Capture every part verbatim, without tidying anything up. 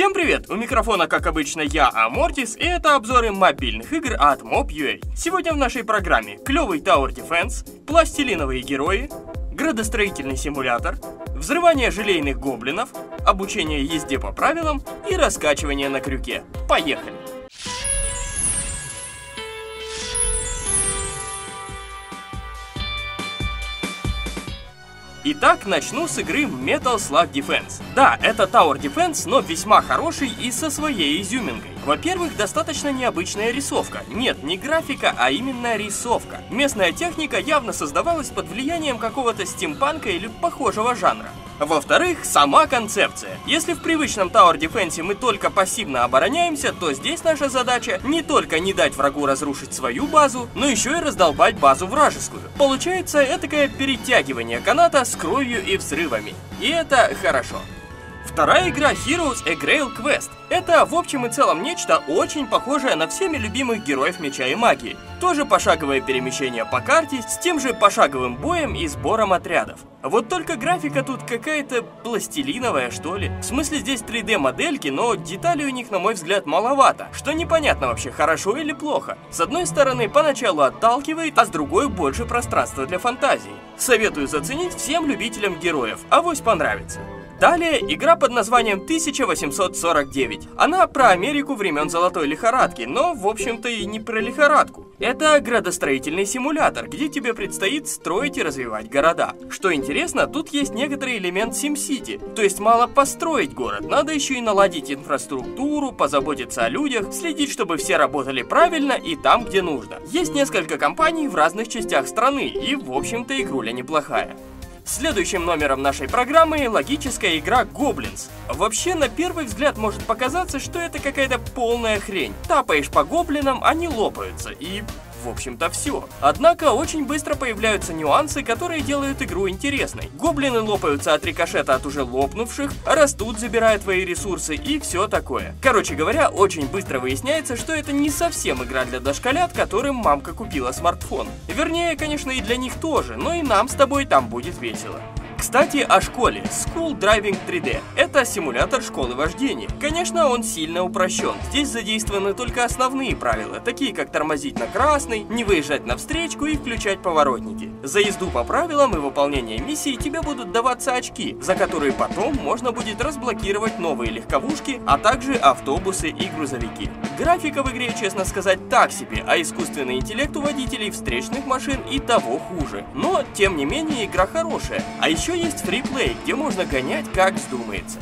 Всем привет! У микрофона, как обычно, я, Амортис, и это обзоры мобильных игр от моб точка ю а. Сегодня в нашей программе клевый Tower Defense, пластилиновые герои, градостроительный симулятор, взрывание желейных гоблинов, обучение езде по правилам и раскачивание на крюке. Поехали! Итак, начну с игры Metal Slug Defense. Да, это Tower Defense, но весьма хороший и со своей изюминкой. Во-первых, достаточно необычная рисовка. Нет, не графика, а именно рисовка. Местная техника явно создавалась под влиянием какого-то стимпанка или похожего жанра. Во-вторых, сама концепция. Если в привычном Tower Defense мы только пассивно обороняемся, то здесь наша задача не только не дать врагу разрушить свою базу, но еще и раздолбать базу вражескую. Получается этакое перетягивание каната с кровью и взрывами. И это хорошо. Вторая игра Heroes: A Grail Quest. Это в общем и целом нечто очень похожее на всеми любимых героев меча и магии. Тоже пошаговое перемещение по карте с тем же пошаговым боем и сбором отрядов. Вот только графика тут какая-то пластилиновая, что ли. В смысле, здесь три дэ модельки, но деталей у них, на мой взгляд, маловато. Что непонятно вообще, хорошо или плохо. С одной стороны, поначалу отталкивает, а с другой больше пространства для фантазии. Советую заценить всем любителям героев, авось понравится. Далее игра под названием тысяча восемьсот сорок девять. Она про Америку времен золотой лихорадки, но в общем-то и не про лихорадку. Это градостроительный симулятор, где тебе предстоит строить и развивать города. Что интересно, тут есть некоторый элемент SimCity, то есть мало построить город, надо еще и наладить инфраструктуру, позаботиться о людях, следить, чтобы все работали правильно и там, где нужно. Есть несколько компаний в разных частях страны, и в общем-то игруля неплохая. Следующим номером нашей программы логическая игра Гоблинс. Вообще, на первый взгляд может показаться, что это какая-то полная хрень. Тапаешь по гоблинам, они лопаются, и в общем-то все. Однако очень быстро появляются нюансы, которые делают игру интересной. Гоблины лопаются от рикошета от уже лопнувших, растут, забирая твои ресурсы и все такое. Короче говоря, очень быстро выясняется, что это не совсем игра для дошколят, которым мамка купила смартфон. Вернее, конечно, и для них тоже, но и нам с тобой там будет весело. Кстати, о школе. School Driving три дэ. Это симулятор школы вождения. Конечно, он сильно упрощен. Здесь задействованы только основные правила, такие как тормозить на красный, не выезжать на встречку и включать поворотники. За езду по правилам и выполнение миссий тебе будут даваться очки, за которые потом можно будет разблокировать новые легковушки, а также автобусы и грузовики. Графика в игре, честно сказать, так себе, а искусственный интеллект у водителей встречных машин и того хуже. Но, тем не менее, игра хорошая. А еще есть фриплей, где можно гонять как вздумается.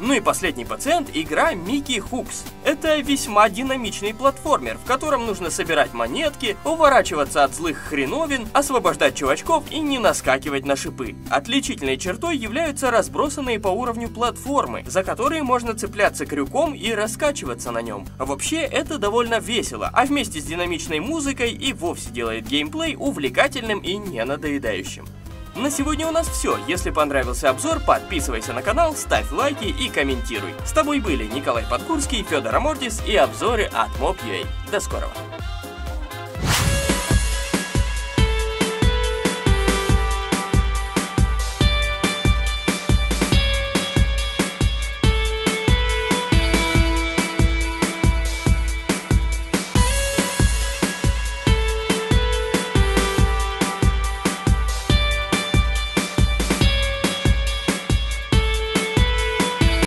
Ну и последний пациент — игра Mikey Hooks. Это весьма динамичный платформер, в котором нужно собирать монетки, уворачиваться от злых хреновин, освобождать чувачков и не наскакивать на шипы. Отличительной чертой являются разбросанные по уровню платформы, за которые можно цепляться крюком и раскачиваться на нем. Вообще это довольно весело, а вместе с динамичной музыкой и вовсе делает геймплей увлекательным и ненадоедающим. На сегодня у нас все. Если понравился обзор, подписывайся на канал, ставь лайки и комментируй. С тобой были Николай Подкурский, Федор Амортис и обзоры от моб точка ю а. До скорого!